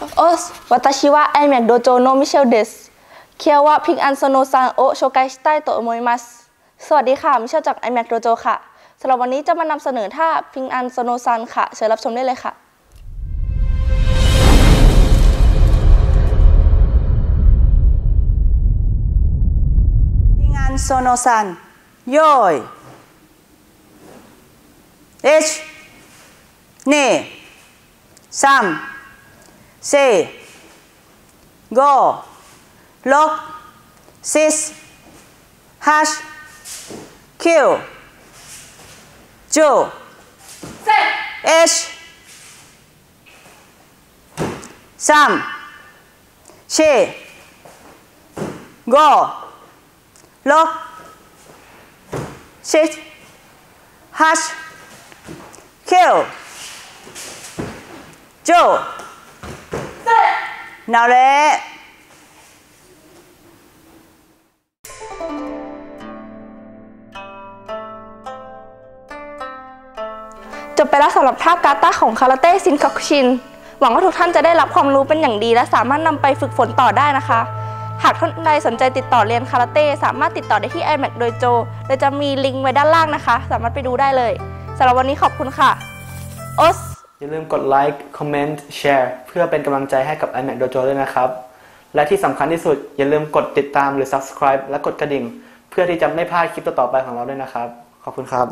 おす、私は iMac Dojo のミシェルです。今日はピンアンソノさんを紹介したいと思います。สวัสดีค่ะมิเชลจาก iMac Dojo ค่ะสำหรับวันนี้จะมานำเสนอท่าพิงอันโซโนซันค่ะเชิญรับชมได้เลยค่ะพิงอันโซโนซันยอย1 2 3 4 5 6 7 810 11 3 4 5 6 7 8 9 10なれจบไปแล้วสำหรับท่ากาตาของคาราเต้ซินคัคชินหวังว่าทุกท่านจะได้รับความรู้เป็นอย่างดีและสามารถนำไปฝึกฝนต่อได้นะคะหากท่านใดสนใจติดต่อเรียนคาราเต้สามารถติดต่อได้ที่ iMac Dojo โดยจะมีลิงก์ไว้ด้านล่างนะคะสามารถไปดูได้เลยสำหรับวันนี้ขอบคุณค่ะโอสอย่าลืมกดไลค์คอมเมนต์แชร์เพื่อเป็นกำลังใจให้กับ iMac Dojo ด้วยนะครับและที่สำคัญที่สุดอย่าลืมกดติดตามหรือ Subscribe และกดกระดิ่งเพื่อที่จะไม่พลาดคลิปต่อไปของเราด้วยนะครับขอบคุณครับ